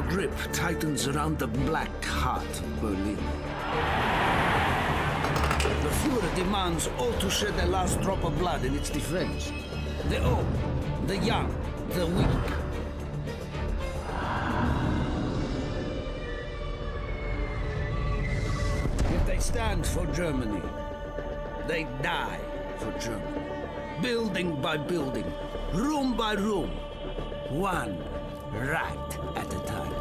Our grip tightens around the black heart of Berlin. The Führer demands all to shed the last drop of blood in its defense. The old, the young, the weak. If they stand for Germany, they die for Germany. Building by building, room by room, one right at a time.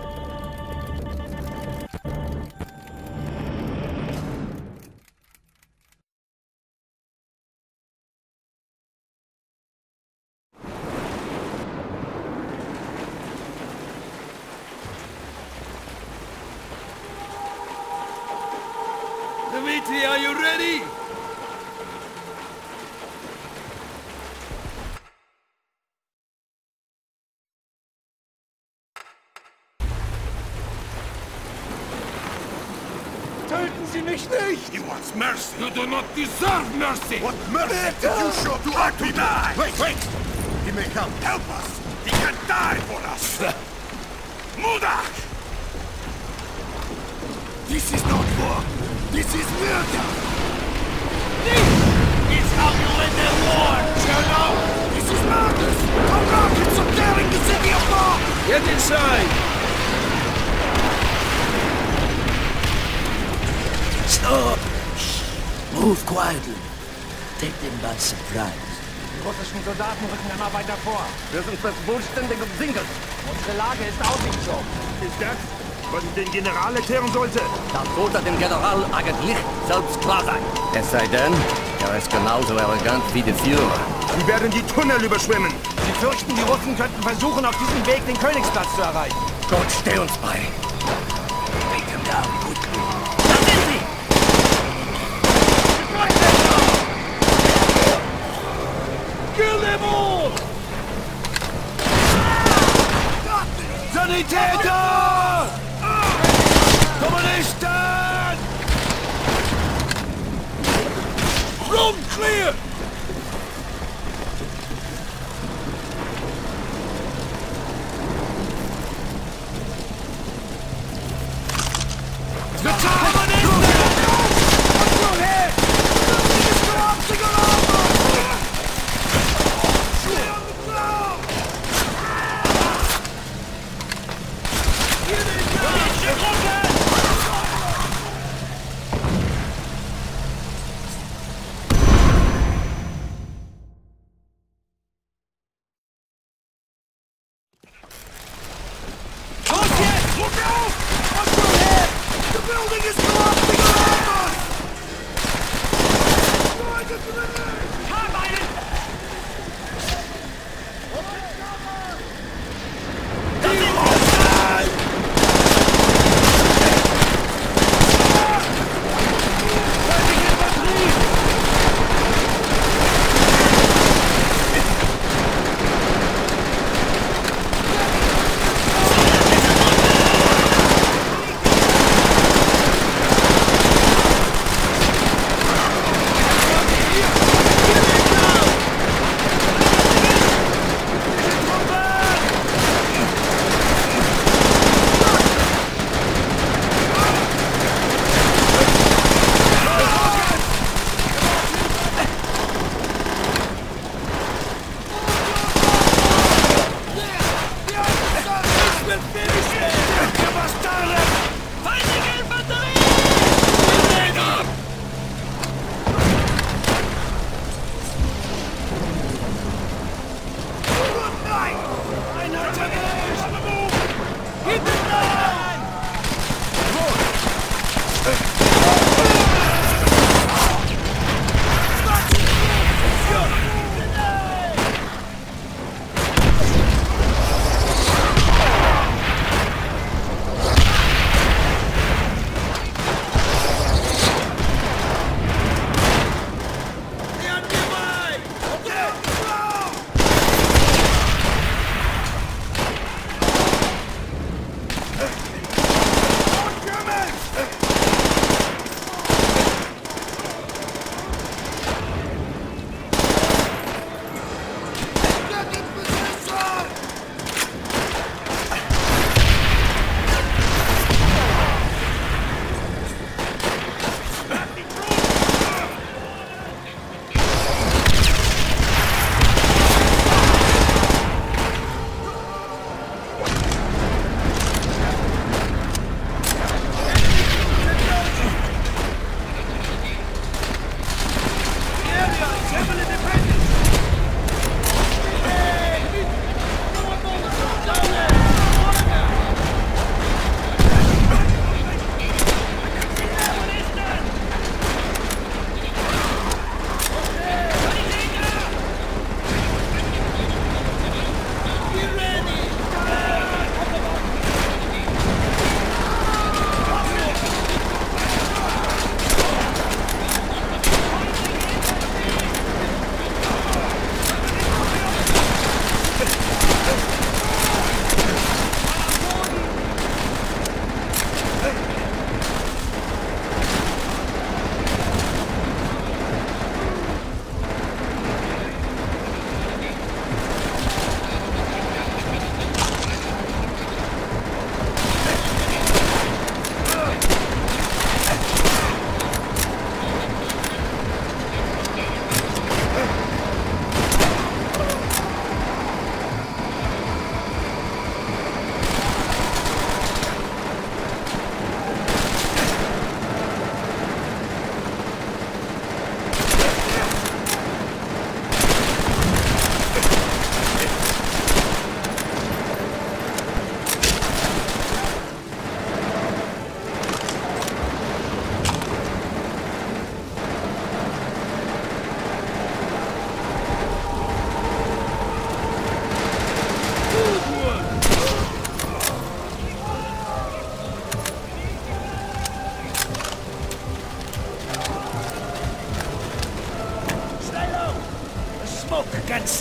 Dimitri, are you ready? Töten Sie mich nicht! He wants mercy! You do not deserve mercy! What mercy did you show to our people? Wait! He may come. Help us! He can die for us! Mudak! This is not war! This is murder! This is how you end the war, Colonel! This is murder! Our rockets are tearing the city apart! Get inside! Stop! Shh. Move quietly. Take them by surprise. Die russischen Soldaten rücken immer weiter vor. Wir sind fast vollständig umsingelt. Unsere Lage ist aussichtslos. Ist das, was ich den General erklären sollte? Das sollte dem General eigentlich selbst klar sein. Es sei denn, ist genauso arrogant wie der Führer. Sie werden die Tunnel überschwimmen. Sie fürchten, die Russen könnten versuchen, auf diesem Weg den Königsplatz zu erreichen. Gott, steh uns bei. Take them down quickly. Sanitäter! Kommunisten! Room clear!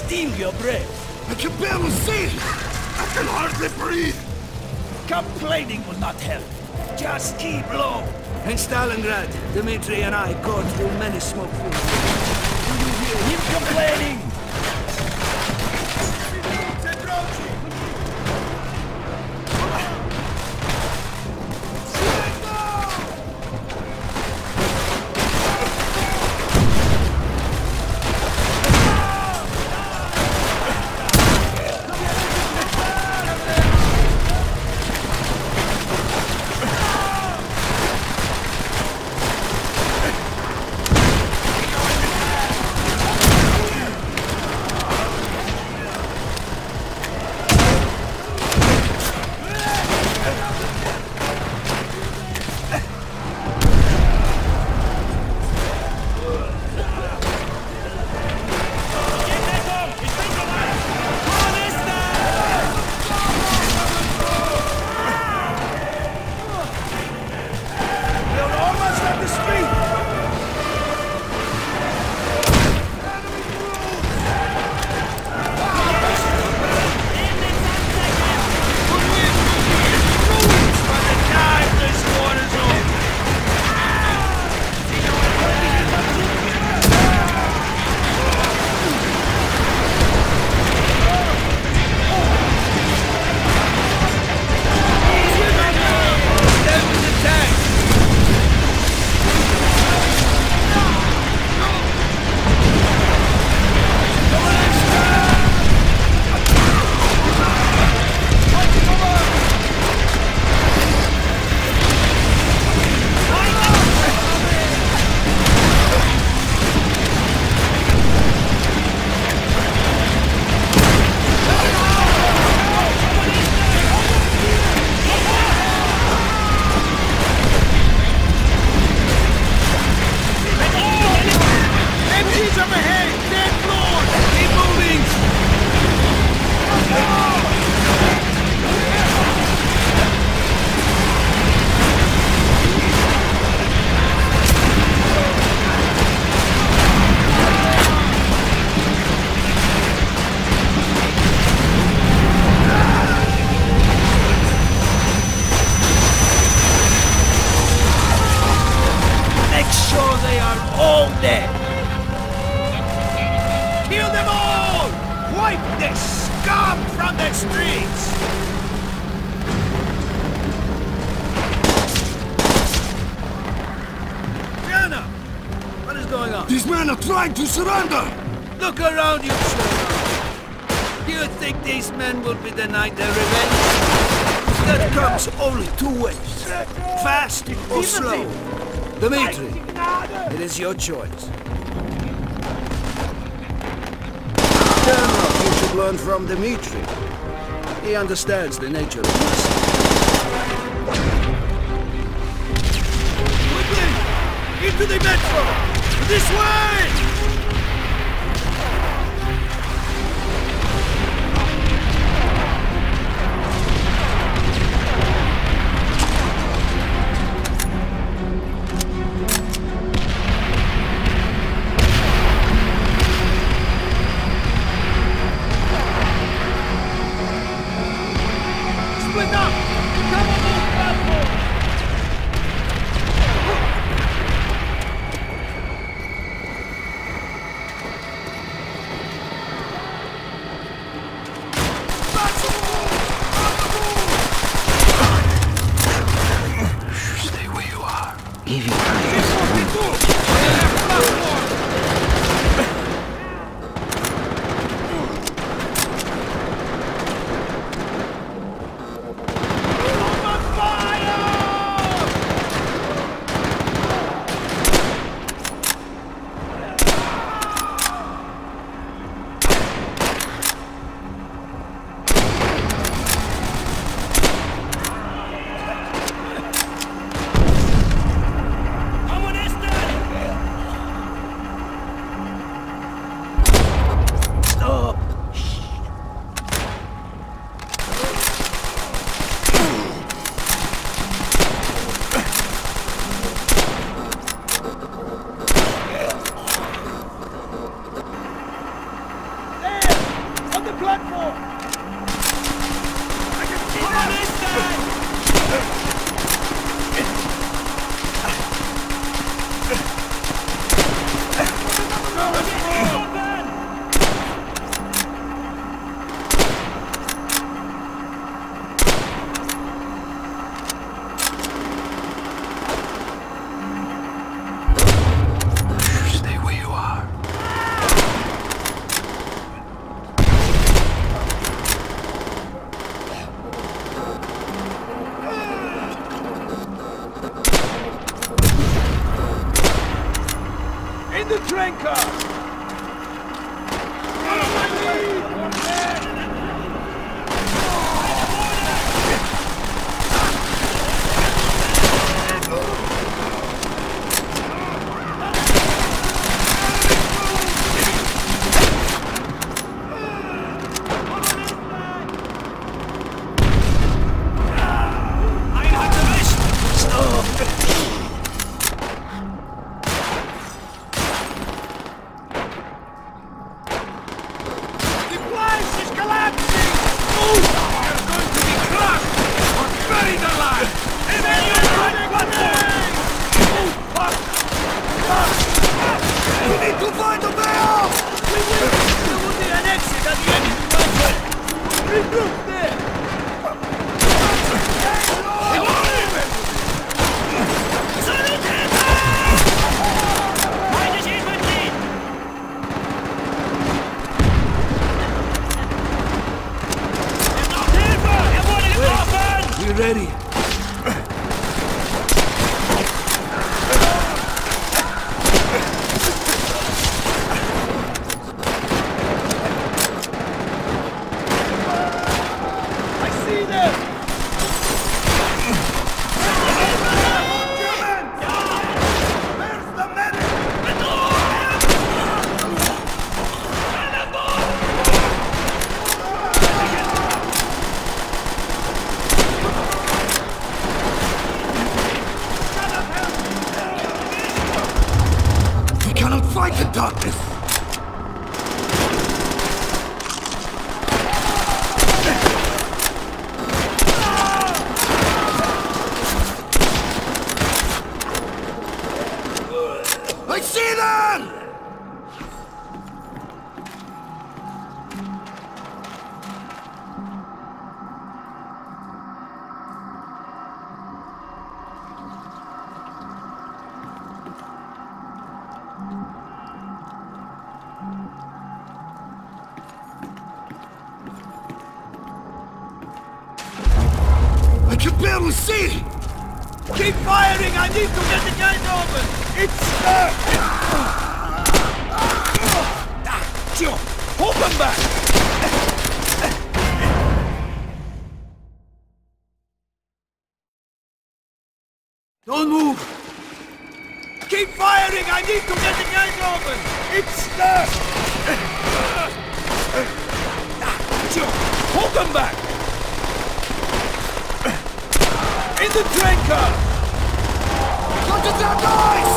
Steal your breath. I can barely see. I can hardly breathe. Complaining will not help. Just keep low. In Stalingrad, Dimitri and I got through many smoke fools. Do you hear him complaining? These men are trying to surrender! Look around you, sir. Do you think these men will be denied their revenge? That comes only two ways. Fast or slow. Dimitri, it is your choice. General, you should learn from Dimitri. He understands the nature of this. Quickly! Into the metro! This way! Split up! Come on! the drinker! Don't move! Keep firing! I need to get the gate open! It's stuck! Hold them back! In the train car! Cut it down, guys!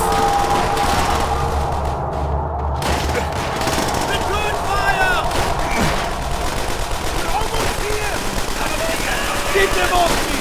Return fire! We're almost here! Keep them off me!